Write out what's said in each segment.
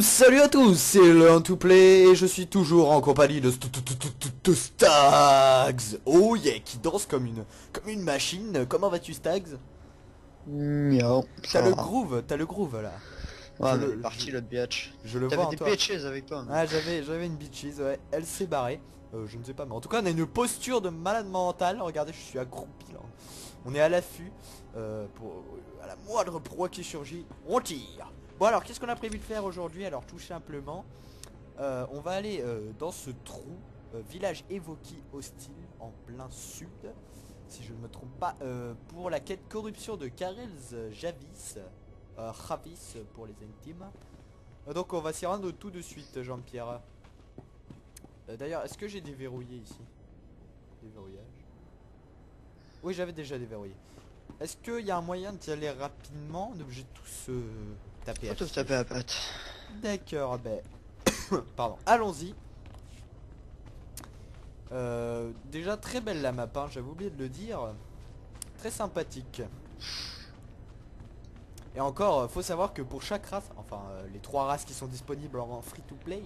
Salut à tous, c'est LeurN2Play et je suis toujours en compagnie de Stags. Oh yeah, qui danse comme une machine. Comment vas-tu, Stags? Miaou. T'as le groove là. Ouais, mais parti l'autre bitch. Je le vois en toi. T'avais des bitches avec toi. Ah, j'avais une bitches, ouais. Elle s'est barrée. Je ne sais pas, mais en tout cas on a une posture de malade mental. Regardez, je suis accroupi là. On est à l'affût pour à la moindre proie qui surgit, on tire. Bon alors, qu'est-ce qu'on a prévu de faire aujourd'hui? Alors tout simplement, on va aller dans ce trou, village évoqué hostile en plein sud, si je ne me trompe pas, pour la quête corruption de Karrels, Javis, Javis pour les intimes. Donc on va s'y rendre tout de suite, Jean-Pierre. D'ailleurs, est-ce que j'ai déverrouillé ici? Déverrouillage. Oui, j'avais déjà déverrouillé. Est-ce qu'il y a un moyen d'y aller rapidement? On est obligé de tous taper à la patte. D'accord, ben... Pardon, allons-y. Déjà très belle la map, hein, j'avais oublié de le dire. Très sympathique. Et encore, faut savoir que pour chaque race, enfin les trois races qui sont disponibles en free-to-play,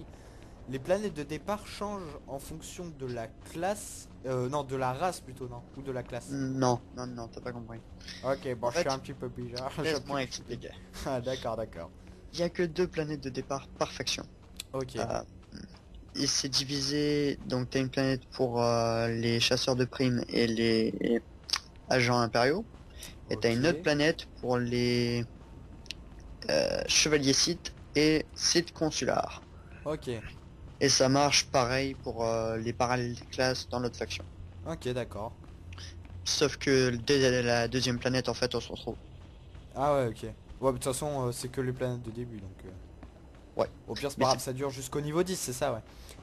les planètes de départ changent en fonction de la classe, non, de la race plutôt, non, ou de la classe. Non, non, non, t'as pas compris. Ok, bon, en fait, je suis un petit peu bizarre. Laisse-moi expliquer. Ah, d'accord, d'accord. Il n'y a que deux planètes de départ par faction. Ok. Et c'est divisé, donc t'as une planète pour les chasseurs de primes et les agents impériaux. Et okay. T'as une autre planète pour les chevaliers Sith et Sith consulars. Ok. Et ça marche pareil pour les parallèles classes dans l'autre faction. Ok, d'accord. Sauf que dès la deuxième planète, en fait, on se retrouve. Ah ouais, ok. Ouais, de toute façon, c'est que les planètes de début, donc... Ouais. Au pire, c'est pas grave, ça dure jusqu'au niveau 10, c'est ça, ouais.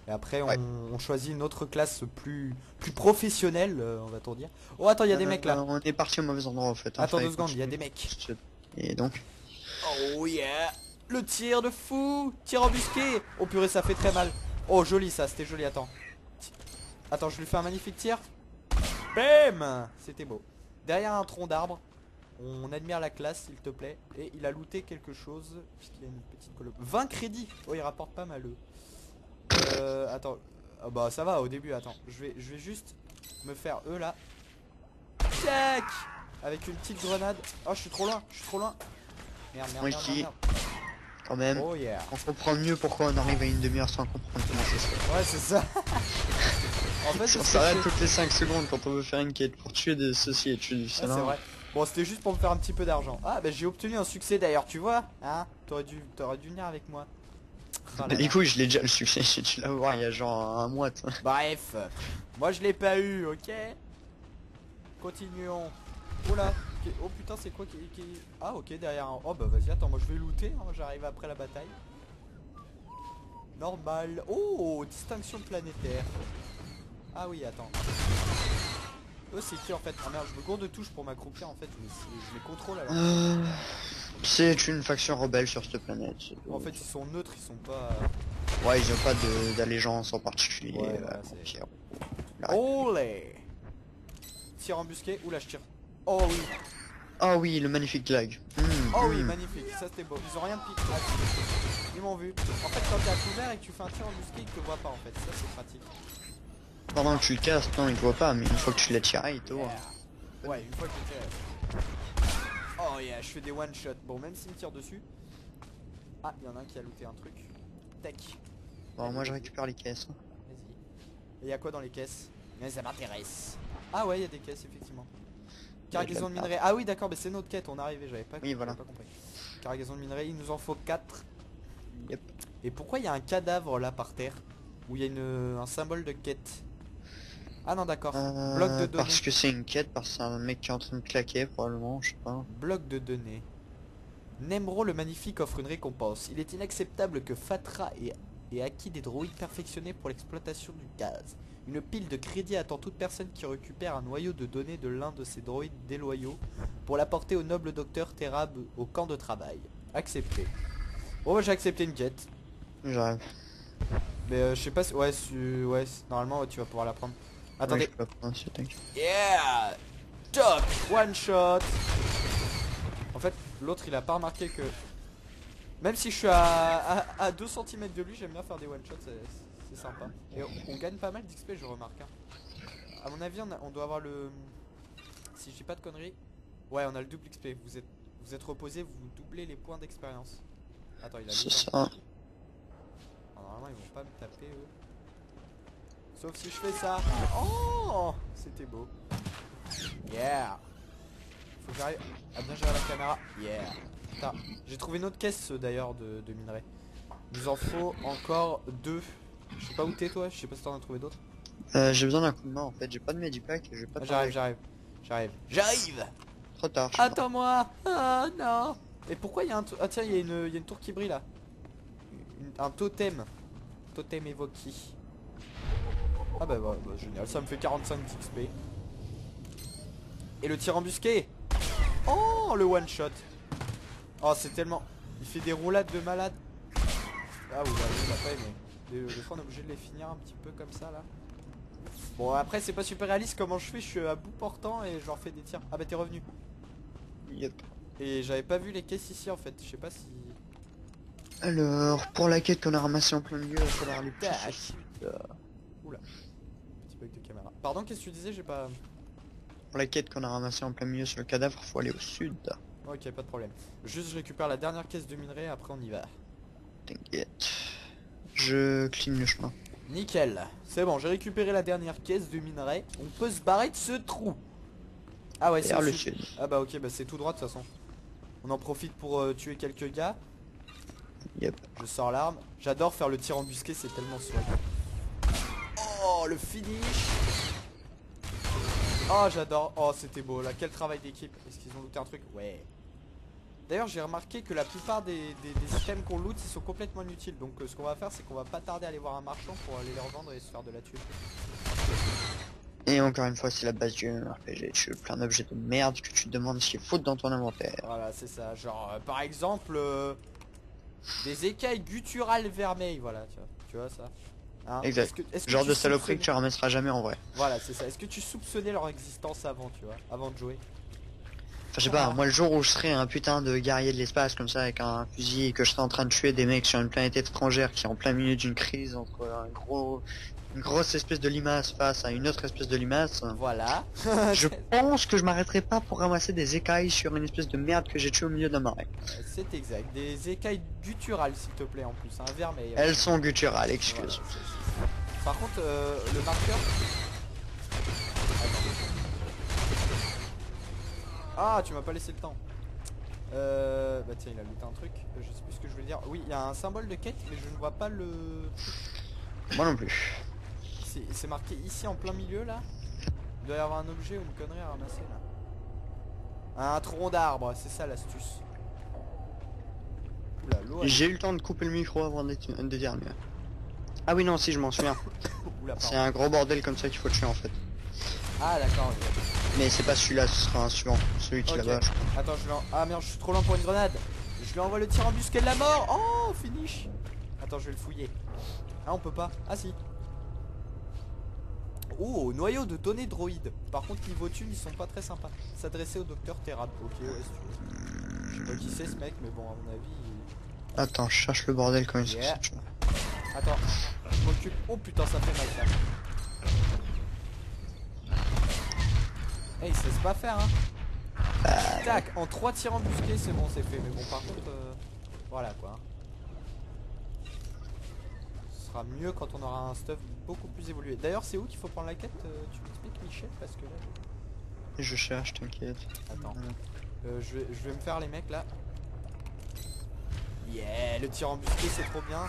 Et après, on choisit une autre classe plus professionnelle, on va t'en dire. Oh, attends, il y a des mecs, là. On est parti au mauvais endroit, en fait. Attends 2 secondes, il y a des mecs. Et donc... Oh yeah. Le tir de fou, tir embusqué. Oh purée, ça fait très mal. Oh joli ça, c'était joli, attends. Attends, je lui fais un magnifique tir. Bam, c'était beau. Derrière un tronc d'arbre. On admire la classe, s'il te plaît. Et il a looté quelque chose, puisqu'il a une petite colonie. 20 crédits. Oh, il rapporte pas mal. Attends, bah ça va au début, attends. Je vais juste me faire eux là. Tac. Avec une petite grenade. Oh, je suis trop loin, je suis trop loin. Merde, merde, merde, merde, merde. Quand même, oh yeah. On comprend mieux pourquoi on arrive à une demi-heure sans comprendre comment ça se fait. Ouais, c'est ça. En fait, on s'arrête toutes les 5 secondes quand on veut faire une quête pour tuer de ceci et tuer du salon. Ouais, c'est vrai. Bon, c'était juste pour me faire un petit peu d'argent. Ah, bah j'ai obtenu un succès d'ailleurs, tu vois. Hein, t'aurais dû venir avec moi. Ah, là, là. Du coup, je l'ai déjà le succès, j'ai dû l'avoir il y a genre un mois. Toi. Bref, moi je l'ai pas eu, ok. Continuons. Oula. Oh putain, c'est quoi qui... Ah ok, derrière un... Oh bah vas-y, attends, moi je vais looter, hein, j'arrive après la bataille. Normal. Oh, distinction planétaire. Ah oui, attends. Eux c'est qui en fait? Ah merde, je me gourde de touche pour m'accroupir en fait, je les contrôle alors. C'est une faction rebelle sur cette planète. En fait, ils sont neutres, ils sont pas... Ouais, ils ont pas d'allégeance en particulier. Ouais, voilà, olé. Tir embusqué, oula je tire. Oh oui. Ah oui, le magnifique lag. Oh oui, magnifique, ça c'était beau. Ils ont rien de piqué. Ils m'ont vu. En fait, quand t'es à couvert et que tu fais un tir embusqué, ils te voient pas en fait. Ça c'est pratique. Pendant que tu le casses, non, ils te voient pas, mais une fois que tu l'as tiré, ils te voient. Ouais, une fois que tu l'as. Oh yeah, je fais des one shot. Bon, même s'ils me tirent dessus. Ah, il y en a un qui a looté un truc. Tac. Bon, moi je récupère les caisses. Vas-y. Et y'a quoi dans les caisses? Mais ça m'intéresse. Ah ouais, y'a des caisses effectivement. Cargaison de minerais. Ah oui d'accord, mais c'est notre quête, on est arrivé, j'avais pas, oui, voilà. Pas compris. Cargaison de minerais, il nous en faut 4. Yep. Et pourquoi il y a un cadavre là par terre? Où il y a un symbole de quête? Ah non d'accord, bloc de données. Parce que c'est une quête, parce que c'est un mec qui est en train de claquer probablement, je sais pas. Bloc de données. Nemro le magnifique offre une récompense. Il est inacceptable que Fatra ait acquis des droïdes perfectionnés pour l'exploitation du gaz. Une pile de crédits attend toute personne qui récupère un noyau de données de l'un de ces droïdes déloyaux pour l'apporter au noble docteur Therab au camp de travail. Accepté. Bon, j'ai accepté une quête. J'arrive. Mais je sais pas si... Ouais, ouais normalement ouais, tu vas pouvoir la prendre. Attendez. Ouais, yeah. Top. One shot. En fait, l'autre il a pas remarqué que... Même si je suis à 2 cm de lui, j'aime bien faire des one shots, c'est sympa. Et on gagne pas mal d'XP, je remarque. A mon avis, on doit avoir le... Si je dis pas de conneries... Ouais, on a le double XP. Vous êtes reposé, vous doublez les points d'expérience. Attends, il a... C'est ça. Normalement, ils vont pas me taper, eux. Sauf si je fais ça. Oh, c'était beau. Yeah. Faut que j'arrive à bien gérer la caméra. Yeah. Putain, j'ai trouvé une autre caisse d'ailleurs de minerais. Il nous en faut encore 2. Je sais pas où t'es toi, je sais pas si t'en as trouvé d'autres. J'ai besoin d'un coup de main en fait, j'ai pas de medipack, j'ai pas de... J'arrive. Trop tard. Attends-moi. Ah non. Et pourquoi il y a un... Ah tiens, il y a une tour qui brille là. Un totem. Totem évoqué. Ah bah génial, ça me fait 45 d'XP. Et le tir embusqué. Oh, le one shot. Oh, c'est tellement... Il fait des roulades de malade. Ah, vous l'avez pas aimé. Des fois, on est obligé de les finir un petit peu comme ça, là. Bon, après, c'est pas super réaliste comment je fais. Je suis à bout portant et je leur fais des tirs. Ah bah, t'es revenu. Yep. Et j'avais pas vu les caisses ici, en fait. Je sais pas si... Alors, pour la quête qu'on a ramassée en plein milieu, il va falloir les pousser. Oula. Petit bug de caméra. Pardon, qu'est-ce que tu disais? J'ai pas... Pour la quête qu'on a ramassée en plein milieu sur le cadavre, faut aller au sud. Ok, pas de problème. Juste, je récupère la dernière caisse de minerai, après on y va. T'inquiète. Je cligne le chemin. Nickel. C'est bon, j'ai récupéré la dernière caisse de minerai. On peut se barrer de ce trou. Ah ouais, c'est le sud. Ah bah ok, bah c'est tout droit de toute façon. On en profite pour tuer quelques gars. Yep. Je sors l'arme. J'adore faire le tir embusqué, c'est tellement swag. Oh, le finish. Oh, j'adore. Oh, c'était beau là. Quel travail d'équipe. Est-ce qu'ils ont looté un truc? Ouais. D'ailleurs, j'ai remarqué que la plupart des items qu'on loot, ils sont complètement inutiles. Donc ce qu'on va faire, c'est qu'on va pas tarder à aller voir un marchand pour aller les revendre et se faire de la thune. Et encore une fois, c'est la base du RPG. Tu veux plein d'objets de merde que tu te demandes ce qu'il faut dans ton inventaire. Voilà, c'est ça. Genre, par exemple, des écailles gutturales vermeilles. Voilà, tu vois ça. Hein, exact. Est-ce que genre de saloperie que tu ramasseras jamais en vrai. Voilà, c'est ça. Est-ce que tu soupçonnais leur existence avant, tu vois, avant de jouer? Enfin, je sais pas, moi le jour où je serais un putain de guerrier de l'espace comme ça avec un fusil et que je serais en train de tuer des mecs sur une planète étrangère qui est en plein milieu d'une crise entre une grosse espèce de limace face à une autre espèce de limace. Voilà. Je pense que je m'arrêterai pas pour ramasser des écailles sur une espèce de merde que j'ai tué au milieu d'un marais. C'est exact. Des écailles gutturales s'il te plaît en plus, un vermeil. Elles sont gutturales, excuse. Voilà, c'est. Par contre, le marqueur... Attends. Ah, tu m'as pas laissé le temps. Bah tiens, il a looté un truc. Je sais plus ce que je voulais dire. Oui, il y a un symbole de quête, mais je ne vois pas le... Moi non plus. C'est marqué ici en plein milieu là. Il doit y avoir un objet ou une connerie à ramasser là. Un tronc d'arbre, c'est ça l'astuce. J'ai eu le temps de couper le micro avant de dire mieux. Ah oui non si je m'en souviens. C'est un gros bordel comme ça qu'il faut tuer en fait. Ah d'accord. Okay. Mais c'est pas celui-là, ce sera un suivant. Celui qui est là-bas. Attends je vais en... Ah merde je suis trop lent pour une grenade. Je lui envoie le tir embusqué de la mort. Oh finish. Attends je vais le fouiller. Ah on peut pas. Ah si. Oh, noyau de données droïdes. Par contre, niveau thunes, ils sont pas très sympas. S'adresser au docteur Therab. Ok, ouais, si tu veux. Je sais pas qui c'est ce mec, mais bon, à mon avis. Il... Attends, je cherche le bordel quand même. Yeah. Attends, je m'occupe. Oh putain, ça fait mal ça. Eh, hey, il se laisse pas faire, hein. Tac, en 3 tirs embusqués, c'est bon, c'est fait. Mais bon, par contre, voilà quoi. Mieux quand on aura un stuff beaucoup plus évolué. D'ailleurs c'est où qu'il faut prendre la quête? Tu m'expliques Michel parce que là... Je cherche, t'inquiète. Attends. Je vais me faire les mecs là. Yeah, le tir embusqué c'est trop bien.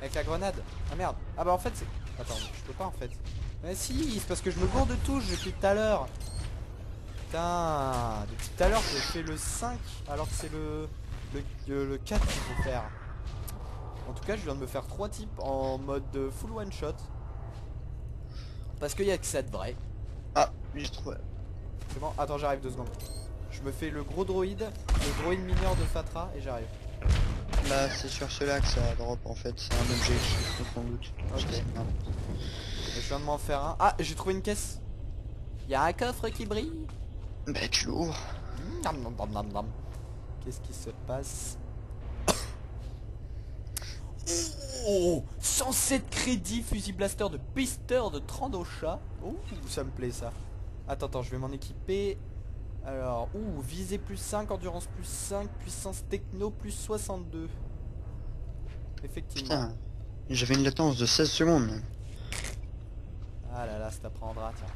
Avec la grenade. Ah merde. Ah bah en fait c'est... Attends, je peux pas en fait. Mais si, c'est parce que je me gourde de touche depuis tout à l'heure. Putain, depuis tout à l'heure j'ai fait le 5 alors que c'est le 4 qu'il faut faire. En tout cas je viens de me faire 3 types en mode full one shot. Parce qu'il n'y a que ça de vrai. Ah j'ai trouvé. C'est bon, attends j'arrive 2 secondes. Je me fais le gros droïde. Le droïde mineur de Fatra et j'arrive. Là c'est sur cela que ça drop en fait. C'est un objet qui se doute. Okay. Je viens de m'en faire un. Ah j'ai trouvé une caisse. Il y a un coffre qui brille. Bah tu l'ouvres. Qu'est-ce qui se passe? Oh, 107 crédits, fusil blaster de pisteur de Trandoshan. Oh, ça me plaît ça. Attends, attends, je vais m'en équiper. Alors, ouh, visée plus 5, endurance plus 5, puissance techno plus 62. Effectivement. Putain, j'avais une latence de 16 secondes. Ah là là, ça t'apprendra, tiens.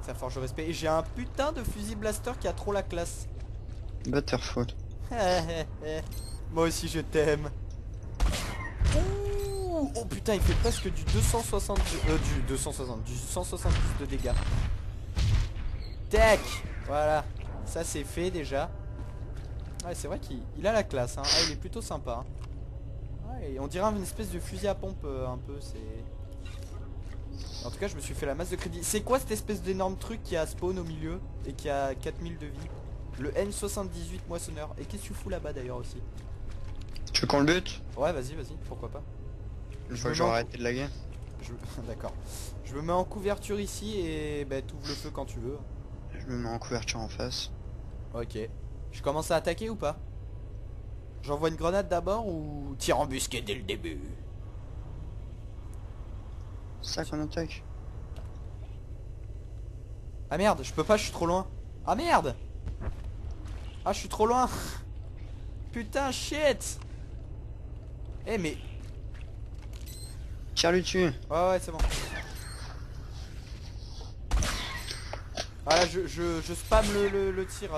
Ça forge au respect. Et j'ai un putain de fusil blaster qui a trop la classe. Butterfoot. Moi aussi je t'aime. Oh putain, il fait presque du 170 de dégâts. Tac. Voilà. Ça c'est fait déjà. Ouais, c'est vrai qu'il a la classe hein. Ah, il est plutôt sympa hein. Ouais, on dirait une espèce de fusil à pompe un peu. C'est... En tout cas je me suis fait la masse de crédit. C'est quoi cette espèce d'énorme truc qui a spawn au milieu et qui a 4000 de vie? Le N78 moissonneur. Et qu'est-ce que tu fous là-bas d'ailleurs aussi? Tu veux qu'on le bute? Ouais vas-y, vas-y, pourquoi pas. Une fois que j'aurai arrêté de laguer. D'accord. Je me mets en couverture ici et bah, t'ouvres le feu quand tu veux. Je me mets en couverture en face. Ok. Je commence à attaquer ou pas? J'envoie une grenade d'abord ou tire embusqué dès le début? Ça qu'on attaque. Ah merde, je peux pas, je suis trop loin. Ah merde! Ah je suis trop loin. Putain shit. Eh mais... Tire-lui dessus. Ouais ouais c'est bon. Voilà je spam le tir.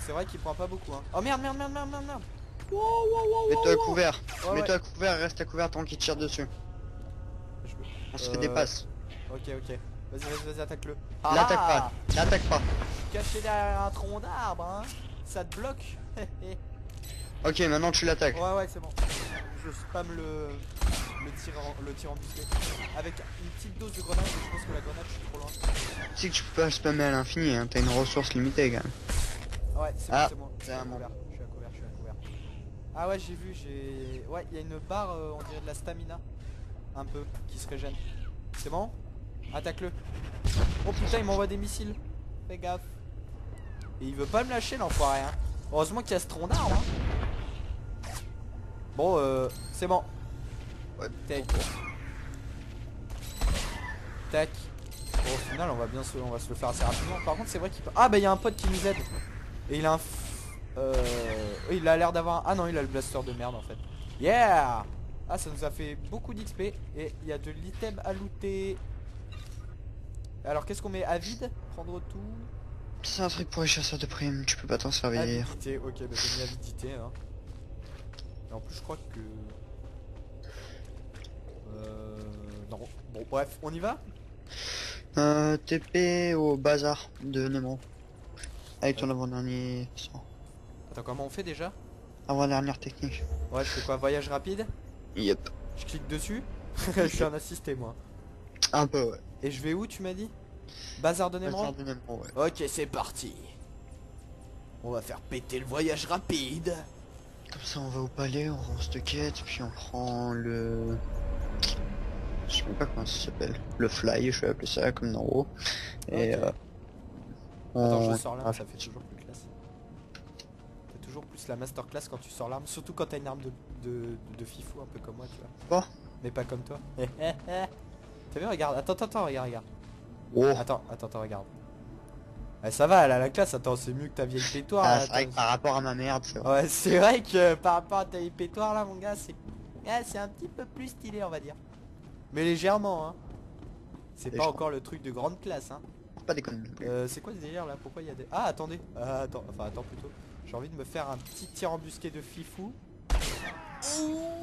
C'est vrai qu'il prend pas beaucoup hein. Oh merde merde merde merde merde merde. Wow, wow, wow, mets-toi à couvert, ouais, mets-toi à couvert, reste à couvert tant qu'il tire dessus. On se fait des passes. Ok ok. Vas-y vas-y vas-y attaque-le. Ah, l'attaque pas, l'attaque pas. Caché derrière un tronc d'arbre hein. Ça te bloque. Ok maintenant tu l'attaques. Ouais ouais c'est bon. Je spam le tir embusqué. Avec une petite dose de grenade, je pense que la grenade je suis trop loin. Tu sais que tu peux pas spammer à l'infini hein, t'as une ressource limitée quand même. Ouais c'est bon, c'est bon. Je suis à couvert. Ah ouais j'ai vu, j'ai... Ouais il y a une barre on dirait de la stamina. Un peu, qui se régène. C'est bon? Attaque-le. Oh putain il m'envoie des missiles. Fais gaffe. Et il veut pas me lâcher l'enfoiré hein. Heureusement qu'il y a ce tronc d'arbre hein. Bon c'est bon. Ouais, tac. Tac. Bon, au final on va se le faire assez rapidement. Par contre c'est vrai qu'il peut... Ah bah il y a un pote qui nous aide. Et il a un... Il a l'air d'avoir un... Ah non il a le blaster de merde en fait. Yeah. Ah ça nous a fait beaucoup d'XP. Et il y a de l'item à looter. Alors qu'est-ce qu'on met à vide? Prendre tout. C'est un truc pour les chasseurs de primes, tu peux pas t'en servir. Avidité, ok, bah t'as mis avidité hein. Et en plus je crois que... Non, bon bref, on y va. TP au bazar de Nemro. Avec ton avant-dernier... Attends, comment on fait déjà? Avant-dernière technique. Ouais, c'est quoi, voyage rapide? Yep. Je clique dessus. Je suis un assisté moi. Un peu ouais. Et je vais où tu m'as dit? Bazar de Nemro. Bazar de Nemro ouais. Ok c'est parti. On va faire péter le voyage rapide. Comme ça on va au palais, on rend cette quête, puis on prend le... Je sais même pas comment ça s'appelle. Le fly, je vais appeler ça comme Nemro. Okay. Et on... Attends je sors l'arme, ça fait toujours plus classe. T'as toujours plus la masterclass quand tu sors l'arme, surtout quand t'as une arme de fifou un peu comme moi tu vois. Bon. Mais pas comme toi. T'as vu regarde, attends, regarde. Oh. Attends, regarde. Eh, ça va, elle a la classe, attends, c'est mieux que ta vieille pétoire. Ah, c'est vrai que par rapport à ma merde, c'est vrai. Ouais, c'est vrai que par rapport à ta vieille pétoire, là, mon gars, c'est... Ah, c'est un petit peu plus stylé, on va dire. Mais légèrement, hein. C'est pas encore le truc de grande classe, hein. Pas déconne. C'est quoi ce délire, là? Pourquoi il y a des... Ah, attendez. Attends plutôt. J'ai envie de me faire un petit tir embusqué de fifou. Ouh.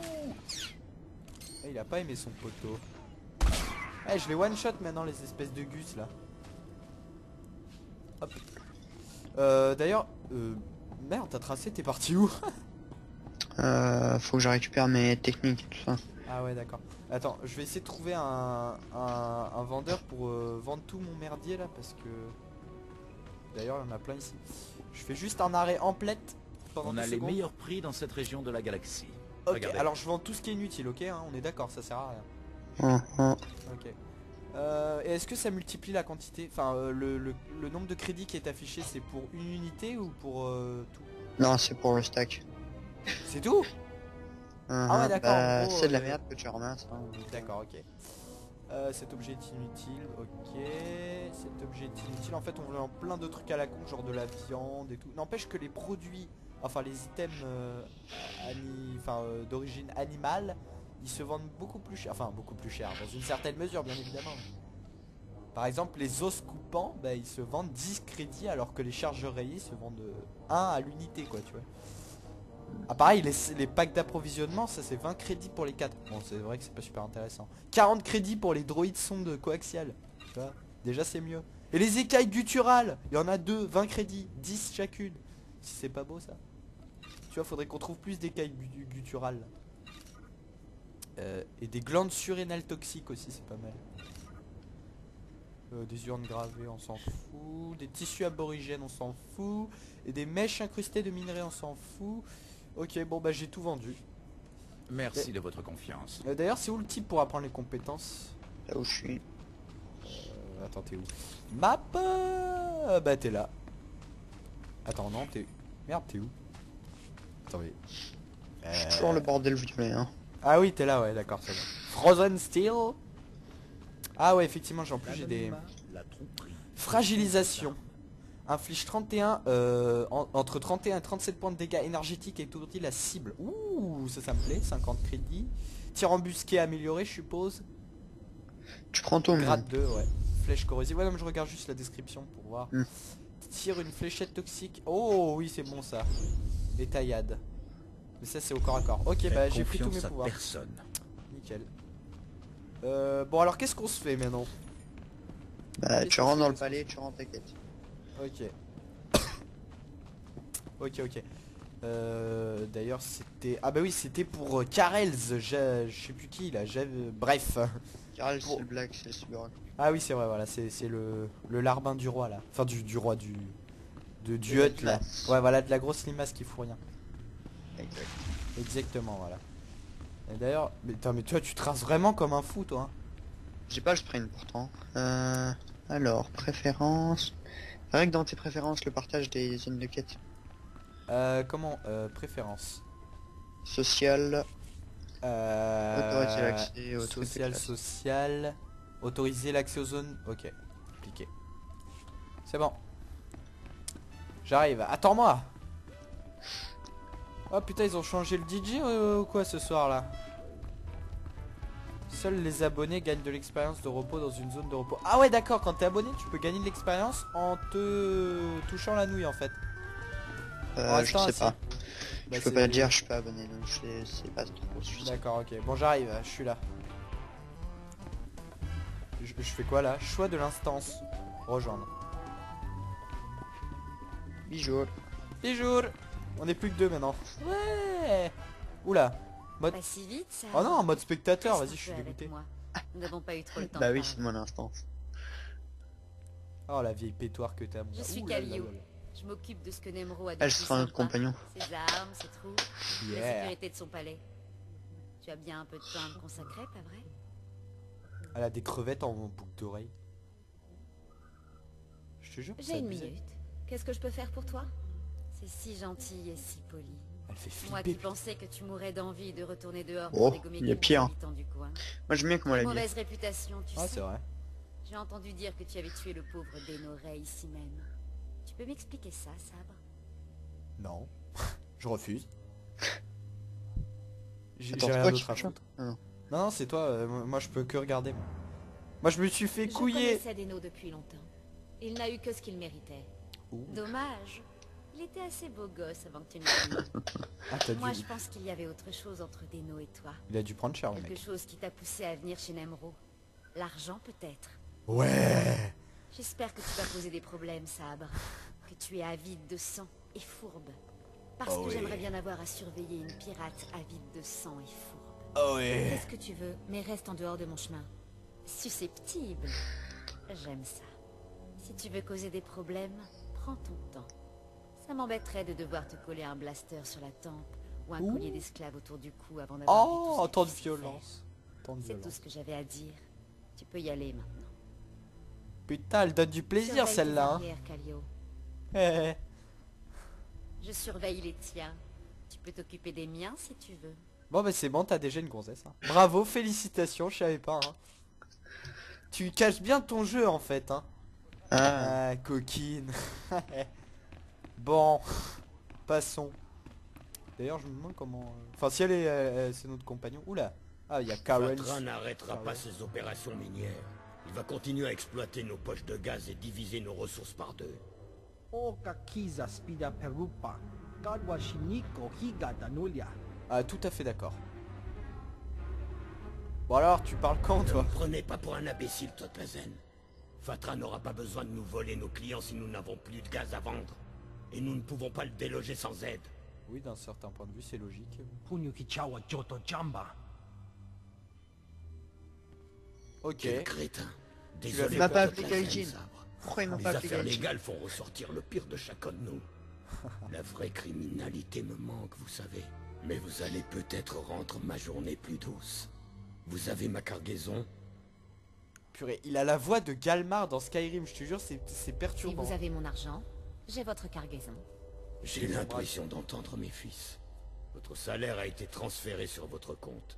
Eh, il a pas aimé son poteau. Eh hey, je vais one shot maintenant les espèces de gus là. Hop. D'ailleurs merde t'as tracé, t'es parti où? Faut que je récupère mes techniques et tout ça. Ah ouais d'accord. Attends je vais essayer de trouver un vendeur pour vendre tout mon merdier là parce que d'ailleurs il y en a plein ici. Je fais juste un arrêt en plette pendant On a secondes. Les meilleurs prix dans cette région de la galaxie. Ok. Regardez. Alors je vends tout ce qui est inutile ok hein, on est d'accord ça sert à rien. Ok. Et est-ce que ça multiplie la quantité? Enfin, le nombre de crédits qui est affiché, c'est pour une unité ou pour tout? Non, c'est pour le stack. C'est tout? Ah ouais, d'accord. Bah, c'est de la merde que tu ramasses. Hein. D'accord, ok. Cet objet est inutile, ok. Cet objet est inutile. En fait, on voulait plein de trucs à la con, genre de la viande et tout. N'empêche que les produits, enfin les items d'origine animale, ils se vendent beaucoup plus cher. Enfin, beaucoup plus cher, dans une certaine mesure, bien évidemment. Par exemple, les os coupants, bah, ils se vendent 10 crédits, alors que les charges rayées se vendent 1 à l'unité, quoi, tu vois. Ah pareil, les packs d'approvisionnement, ça c'est 20 crédits pour les 4. Bon, c'est vrai que c'est pas super intéressant. 40 crédits pour les droïdes sondes coaxiales. Tu vois, déjà c'est mieux. Et les écailles gutturales, il y en a 2, 20 crédits, 10 chacune. Si c'est pas beau ça. Tu vois, faudrait qu'on trouve plus d'écailles gutturales. Et des glandes surrénales toxiques aussi, c'est pas mal. Des urnes gravées, on s'en fout. Des tissus aborigènes, on s'en fout. Et des mèches incrustées de minerais, on s'en fout. Ok, bon bah j'ai tout vendu. Merci de votre confiance. D'ailleurs, c'est où le type pour apprendre les compétences? Là où je suis. Attends, t'es où? Map. Bah t'es là. Attends, non, t'es... Merde, t'es où? Attendez. Je suis toujours le bordel, je te mets, hein. Ah oui, t'es là, ouais, d'accord, c'est bon. Frozen Steel. Ah ouais, effectivement, en plus j'ai des... Fragilisation. Inflige 31, entre 31 et 37 points de dégâts énergétiques et étourdit la cible. Ouh, ça me plaît, 50 crédits. Tir embusqué amélioré, je suppose. Tu prends ton... Grade 2, ouais. Flèche corrosive. Ouais, non, mais je regarde juste la description pour voir. Tire une fléchette toxique. Oh, oui, c'est bon ça. Les taillades. Mais ça, c'est au corps à corps. Ok, bah j'ai pris tous mes pouvoirs. Personne. Nickel. Bon alors qu'est-ce qu'on se fait maintenant? Bah tu rentres dans le palais, tu rentres, t'inquiète. Ok. Ok. D'ailleurs c'était... Ah bah oui, c'était pour Karrels, je sais plus qui là, bref. Karrels pour... c'est le black, c'est le super. Ah oui c'est vrai, voilà, c'est le larbin du roi là. Enfin du roi, du hut là. Ouais voilà, de la grosse limace qui fout rien. Exact. Exactement, voilà. D'ailleurs, mais toi tu traces vraiment comme un fou toi. J'ai pas le sprint pourtant. Alors, préférence. Règle dans tes préférences, le partage des zones de quête. Comment préférence? Social. Autoriser l'accès aux zones. Social. Autoriser l'accès aux zones. Ok. Cliquez. C'est bon. J'arrive. Attends-moi. Oh putain, ils ont changé le DJ ou quoi ce soir là? Seuls les abonnés gagnent de l'expérience de repos dans une zone de repos. Ah ouais d'accord, quand t'es abonné tu peux gagner de l'expérience en te touchant la nouille en fait. Je sais pas. Bah, je peux pas dire, je suis pas abonné donc je sais pas trop. D'accord, ok, bon j'arrive, je suis là. Je fais quoi là? Choix de l'instance. Rejoindre. Bijour. Bijour. On est plus que deux maintenant. Ouais. Oula. Mode... Pas si vite, ça... Oh non, en mode spectateur, vas-y, je suis dégoûté. Nous n'avons pas eu trop le temps. Bah oui, c'est mon instance. Oh la vieille pétoire que t'as. Je suis Kaliyo. Je m'occupe de ce que Nemro a dit. Elle sera notre compagnon. Ses armes, ses trous, la sécurité de son palais. Tu as bien un peu de temps à me consacrer, pas vrai? Elle a des crevettes en boucle d'oreille. Je te jure. J'ai une minute. Qu'est-ce que je peux faire pour toi? C'est si gentil et si poli. Elle fait flipper. Moi qui pensais que tu mourrais d'envie de retourner dehors pour dégommer les habitants du coin. Moi j'aime bien comment elle a mauvaise réputation, tu sais. Ah c'est vrai. J'ai entendu dire que tu avais tué le pauvre Deno Ray ici même. Tu peux m'expliquer ça, Sabre? Non. Je refuse. J'ai rien d'autre à raconter. Non, c'est toi. Moi je peux que regarder. Moi je me suis fait couiller. Je connaissais Deno depuis longtemps. Il n'a eu que ce qu'il méritait. Ouh. Dommage. Il était assez beau gosse avant que tu ne viennes. Moi, je pense qu'il y avait autre chose entre Deno et toi. Il a dû prendre cher, mec. Quelque chose qui t'a poussé à venir chez Nemro. L'argent, peut-être. Ouais. J'espère que tu vas poser des problèmes, Sabre. Que tu es avide de sang et fourbe. Parce que j'aimerais bien avoir à surveiller une pirate avide de sang et fourbe. Oh ouais. Fais ce que tu veux, mais reste en dehors de mon chemin. Susceptible. J'aime ça. Si tu veux causer des problèmes, prends ton temps. Ça m'embêterait de devoir te coller un blaster sur la tempe ou un collier d'esclave autour du cou avant d'avoir... Oh, tant de violence. C'est tout ce que j'avais à dire. Tu peux y aller maintenant. Putain, elle donne du plaisir celle-là. Hein. Eh. Je surveille les tiens. Tu peux t'occuper des miens si tu veux. Bon bah c'est bon, t'as déjà une gonzesse. Hein. Bravo, félicitations, je savais pas. Hein. Tu caches bien ton jeu en fait. Hein. Ah, coquine. Bon, passons. D'ailleurs je me demande comment... Enfin si elle est... c'est notre compagnon. Oula. Ah, il y a Karrels. Fatra n'arrêtera pas ses opérations minières. Il va continuer à exploiter nos poches de gaz et diviser nos ressources par deux. Ah, tout à fait d'accord. Bon alors, tu parles quand toi? Ne me prenez pas pour un imbécile, Totazen. Fatra n'aura pas besoin de nous voler nos clients si nous n'avons plus de gaz à vendre. Et nous ne pouvons pas le déloger sans aide. Oui, d'un certain point de vue, c'est logique. Ok. Quel crétin. Désolé, n'a pas appliqué Jin. Les affaires légales font ressortir le pire de chacun de nous. La vraie criminalité me manque, vous savez. Mais vous allez peut-être rendre ma journée plus douce. Vous avez ma cargaison? Purée, il a la voix de Galmar dans Skyrim, je te jure, c'est perturbant. Et vous avez mon argent? J'ai votre cargaison. J'ai l'impression d'entendre mes fils. Votre salaire a été transféré sur votre compte.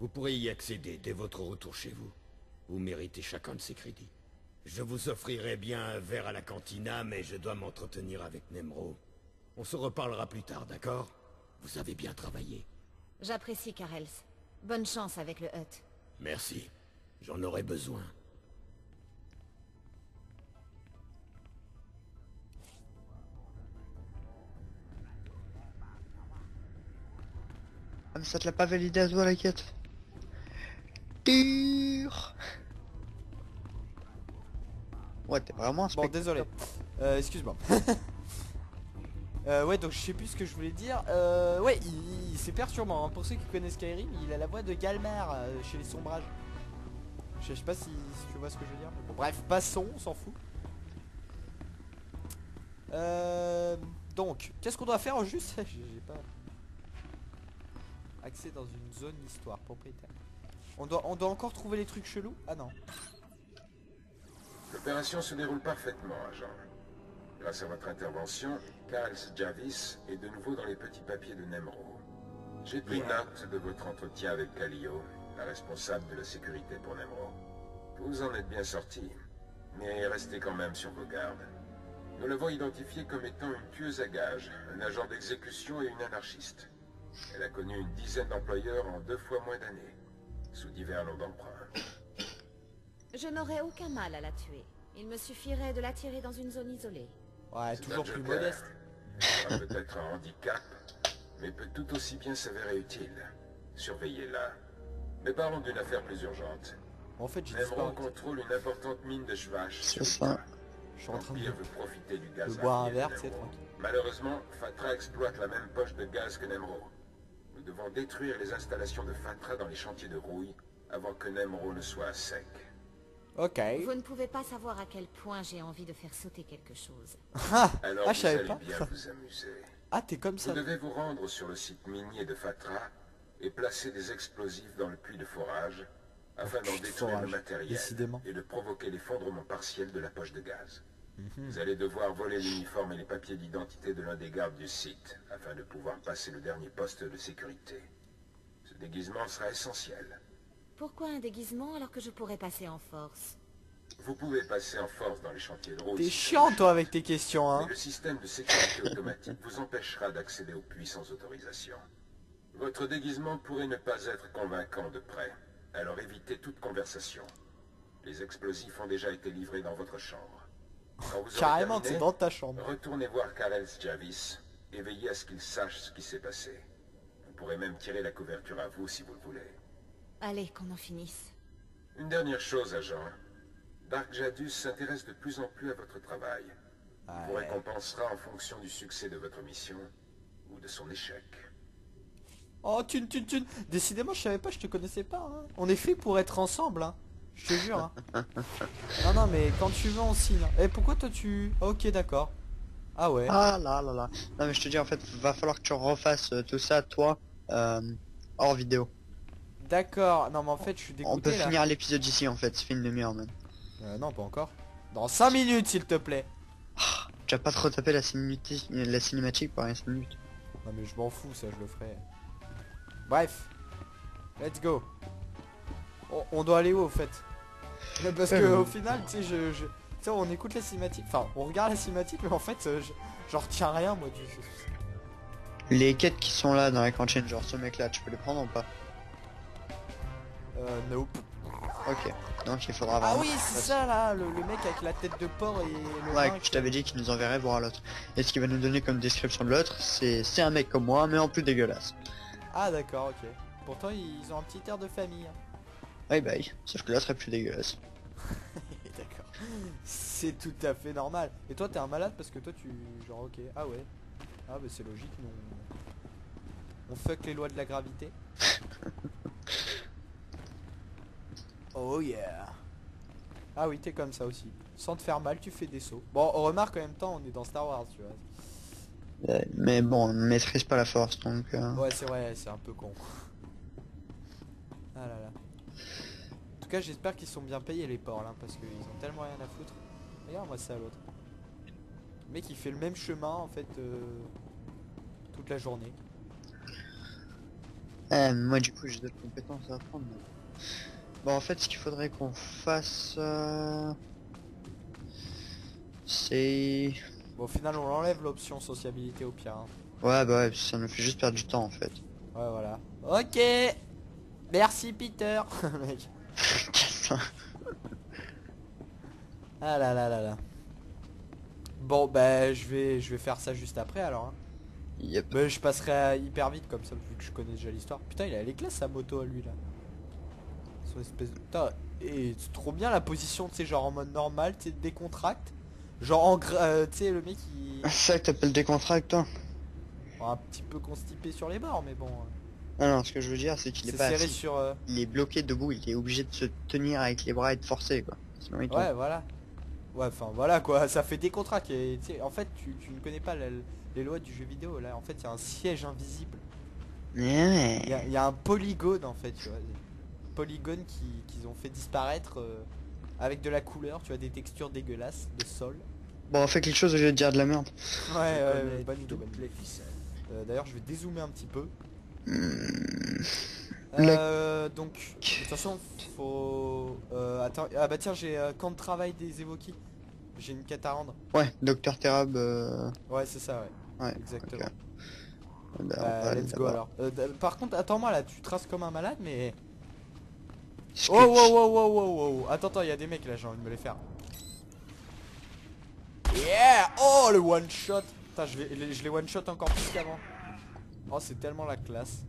Vous pourrez y accéder dès votre retour chez vous. Vous méritez chacun de ces crédits. Je vous offrirai bien un verre à la cantina, mais je dois m'entretenir avec Nemro. On se reparlera plus tard, d'accord? Vous avez bien travaillé. J'apprécie, Karrels. Bonne chance avec le hut. Merci. J'en aurai besoin. Ah mais ça te l'a pas validé à toi la quête. Dur. Ouais, t'es vraiment un spectacle. Bon, désolé. Excuse-moi. Ouais, donc je sais plus ce que je voulais dire. Ouais, c'est perturbant. Hein. Pour ceux qui connaissent Skyrim, il a la voix de Galmar chez les sombrages. Je sais pas si tu vois ce que je veux dire. Bon, bref, passons, on s'en fout. Donc, qu'est-ce qu'on doit faire en juste? J'ai pas... Accès dans une zone d'histoire propriétaire. On doit encore trouver les trucs chelous? Ah non. L'opération se déroule parfaitement, agent. Grâce à votre intervention, Karrels Javis est de nouveau dans les petits papiers de Nemro. J'ai pris note de votre entretien avec Kaliyo, la responsable de la sécurité pour Nemro. Vous en êtes bien sorti, mais restez quand même sur vos gardes. Nous l'avons identifiée comme étant une tueuse à gages, un agent d'exécution et une anarchiste. Elle a connu une dizaine d'employeurs en 2 fois moins d'années, sous divers noms d'emprunt. Je n'aurais aucun mal à la tuer. Il me suffirait de la tirer dans une zone isolée. Ouais, toujours plus modeste. Elle aura peut-être un handicap, mais peut tout aussi bien s'avérer utile. Surveillez-la. Mais parlons d'une affaire plus urgente. En fait, j'ai disparu. On contrôle une importante mine de chevache. C'est ça. Je suis en train de profiter du gaz. Boire un verre, c'est tranquille. Malheureusement, Fatra exploite la même poche de gaz que Nemro. Nous devons détruire les installations de Fatra dans les chantiers de rouille avant que Nemro ne soit à sec. Ok. Vous ne pouvez pas savoir à quel point j'ai envie de faire sauter quelque chose. Alors vous allez bien vous amuser. Ah, t'es comme ça. Vous devez vous rendre sur le site minier de Fatra et placer des explosifs dans le puits de forage afin d'en détruire le matériel et de provoquer l'effondrement partiel de la poche de gaz. Vous allez devoir voler l'uniforme et les papiers d'identité de l'un des gardes du site afin de pouvoir passer le dernier poste de sécurité. Ce déguisement sera essentiel. Pourquoi un déguisement alors que je pourrais passer en force? Vous pouvez passer en force dans les chantiers de rouille. T'es chiant toi avec tes questions hein. Mais le système de sécurité automatique vous empêchera d'accéder au puits sans autorisation. Votre déguisement pourrait ne pas être convaincant de près, alors évitez toute conversation. Les explosifs ont déjà été livrés dans votre chambre. Quand vous carrément, c'est dans ta chambre. Retournez voir Karrels Javis et veillez à ce qu'il sache ce qui s'est passé. Vous pourrez même tirer la couverture à vous si vous le voulez. Allez, qu'on en finisse. Une dernière chose, agent. Dark Jadus s'intéresse de plus en plus à votre travail. Il vous récompensera en fonction du succès de votre mission ou de son échec. Oh, thune. Décidément, je savais pas, je te connaissais pas. Hein. On est fait pour être ensemble, hein. Je te jure. Hein. non, mais quand tu veux, on signe. Et pourquoi toi tu... Ok, d'accord. Ah ouais. Ah là. Non, mais je te dis, en fait, va falloir que tu refasses tout ça, toi, hors vidéo. D'accord, non mais en fait je suis dégoûté. On peut finir l'épisode ici en fait, c'est une demi-heure même. Non pas encore. Dans 5 minutes s'il te plaît. Tu vas pas te retaper la cinématique par 5 minutes. Non mais je m'en fous, ça je le ferai. Bref, let's go. On doit aller où au fait? Parce que au final, tu sais, tu sais, on écoute la cinématique, enfin on regarde la cinématique, mais en fait, j'en retiens rien moi du jeu. Les quêtes qui sont là dans la cantine, genre ce mec là, tu peux les prendre ou pas? Nope. Ok, donc il faudra avoir. Ah oui, c'est ça là, le mec avec la tête de porc et le. Ouais, je t'avais dit qu'il nous enverrait voir l'autre. Et ce qu'il va nous donner comme description de l'autre, c'est un mec comme moi, mais en plus dégueulasse. Ah d'accord, ok. Pourtant, ils ont un petit air de famille. Bye bye, sauf que là serait plus dégueulasse. D'accord, c'est tout à fait normal. Et toi t'es un malade parce que toi tu... Genre ok, ah ouais. Ah bah c'est logique, nous on fuck les lois de la gravité. Oh yeah. Ah oui, t'es comme ça aussi. Sans te faire mal, tu fais des sauts. Bon, on remarque en même temps, on est dans Star Wars, tu vois. Mais bon, on ne maîtrise pas la force, donc... Ouais, c'est vrai, c'est un peu con. Ah là là. En tout cas, j'espère qu'ils sont bien payés les porcs là, parce qu'ils ont tellement rien à foutre. Regarde-moi ça, l'autre. Le mec, il fait le même chemin en fait toute la journée. Moi, du coup, j'ai d'autres compétences à apprendre. Mais... Bon, en fait, ce qu'il faudrait qu'on fasse, c'est. Bon, au final, on l'enlève l'option sociabilité au pire. Hein. Ouais, bah ouais, ça nous fait juste perdre du temps en fait. Ouais, voilà. Ok. Merci Peter. Mec. Ah là là là là. Bon bah je vais faire ça juste après alors hein. Yep. Bah, je passerai hyper vite comme ça vu que je connais déjà l'histoire. Putain il a les classes sa moto à lui là. Son espèce de... Putain et c'est trop bien la position, tu sais, genre en mode normal, tu sais, décontracte. Genre en tu sais le mec il... Ah, ça que t'appelles décontracte hein. Bon, un petit peu constipé sur les bords mais bon. Non, non, ce que je veux dire, c'est qu'il est pas serré sur, il est bloqué debout, il est obligé de se tenir avec les bras et de forcer, quoi. Sinon, il tombe. Ouais, voilà. Ouais, enfin, voilà, quoi, ça fait des contrats qui... En fait, tu ne connais pas les lois du jeu vidéo, là. En fait, il y a un siège invisible. Ouais. Il y a un polygone, en fait, tu vois. Polygone qu'ils ont fait disparaître avec de la couleur, tu vois, des textures dégueulasses, de sol. Bon, on fait quelque chose au lieu de dire de la merde. Ouais, ouais, bonne idée. D'ailleurs, je vais dézoomer un petit peu. Donc de toute façon faut attends, ah bah tiens j'ai camp de travail des évoqués, j'ai une quête à rendre. Ouais, docteur Therab. Ouais c'est ça, ouais exactement. Okay. Bah, let's go alors. Par contre attends moi là tu traces comme un malade mais. Oh wow wow wow wow wow. Attends il y a des mecs là, j'ai envie de me les faire. Yeah. Oh le one shot. Putain je les one shot encore plus qu'avant. Oh c'est tellement la classe.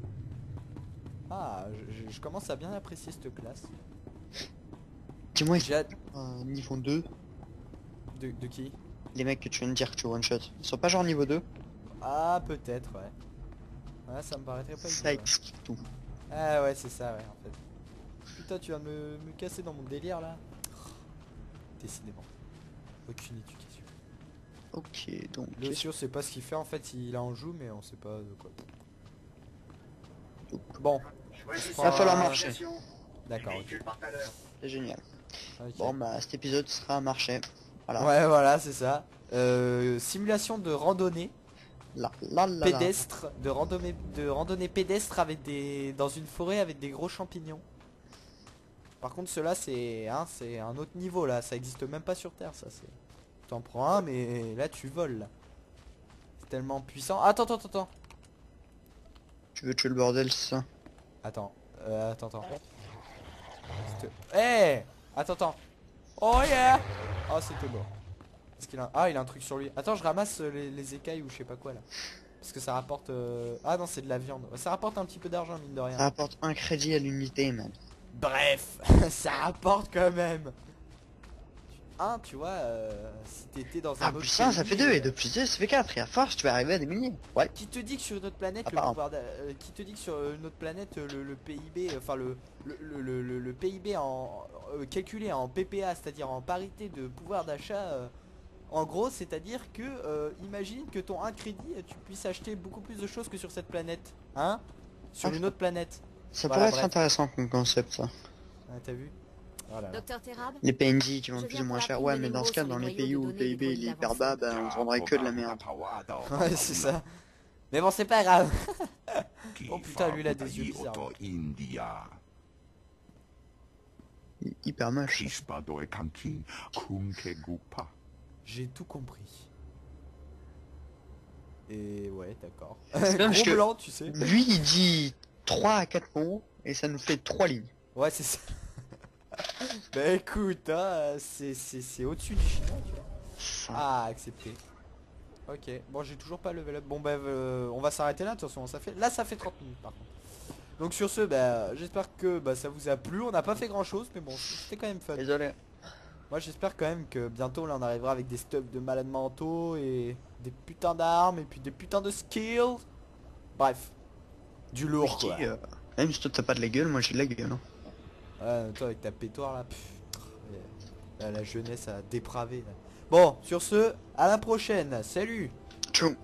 Ah je commence à bien apprécier cette classe. Dis-moi j'ai niveau 2. De qui? Les mecs que tu viens de dire que tu one shot. Ils sont pas genre niveau 2? Ah peut-être ouais. Ouais ça me paraîtrait pas. Ça explique tout. Ah ouais c'est ça ouais en fait. Putain tu viens de me casser dans mon délire là. Décidément. Aucune éducation. Ok donc... Le sûr c'est pas ce qu'il fait en fait, il en joue mais on sait pas de quoi. Bon. Il va falloir marcher. D'accord. Okay. C'est génial. Okay. Bon bah cet épisode sera à marcher. Voilà. Ouais voilà c'est ça. Simulation de randonnée. Pédestre. De randonnée pédestre avec des... Dans une forêt avec des gros champignons. Par contre ceux là c'est hein, c'est un autre niveau là, ça existe même pas sur Terre ça c'est... T'en prends un mais là tu voles là. C'est tellement puissant. Attends. Tu veux tuer le bordel ça? Attends. Eh hey attends. Oh yeah. Oh c'était bon. Parce qu'il a... Ah il a un truc sur lui. Attends je ramasse les écailles ou je sais pas quoi là. Parce que ça rapporte Ah non c'est de la viande. Ça rapporte un petit peu d'argent mine de rien. Ça rapporte un crédit à l'unité même. Bref, ça rapporte quand même. Un, tu vois, si t'étais dans un autre plus 1 ça fait 2 et 2 plus 2 ça fait 4 et à force tu vas arriver à des milliers. Ouais. Qui te dit que sur notre planète le pouvoir qui te dit que sur notre planète le PIB, enfin le PIB en calculé en PPA, c'est-à-dire en parité de pouvoir d'achat, en gros, c'est-à-dire que imagine que ton 1 crédit tu puisses acheter beaucoup plus de choses que sur cette planète, hein, sur une autre planète. Ça pourrait être intéressant comme concept ça. Ah, t'as vu? Les PNJ qui vendent plus ou moins cher, ouais, mais dans ce cas, dans les pays où le PIB est hyper bas, bah, on vendrait que de la merde. Ouais, c'est ça. Mais bon, c'est pas grave. Oh putain, lui, il a des yeux bizarres. Hyper moche. J'ai tout compris. Et ouais, d'accord. Gros blanc, tu sais. Lui, il dit 3 à 4 mots, et ça nous fait 3 lignes. Ouais, c'est ça. Bah écoute, hein, c'est au-dessus du chinois, tu vois. Ah, accepté. Ok, bon, j'ai toujours pas level up. Bon, bah, on va s'arrêter là, de toute façon, ça fait... Là, ça fait 30 minutes, par contre. Donc sur ce, bah, j'espère que bah, ça vous a plu. On n'a pas fait grand-chose, mais bon, c'était quand même fun. Désolé. Moi, j'espère quand même que bientôt, là, on arrivera avec des stuffs de malades mentaux et des putains d'armes et puis des putains de skills. Bref, du lourd, quoi. Même si toi, t'as pas de la gueule, moi, j'ai de la gueule, non? Ouais, toi, avec ta pétoire, là, la jeunesse a dépravé, là. Bon, sur ce, à la prochaine. Salut. Tchou.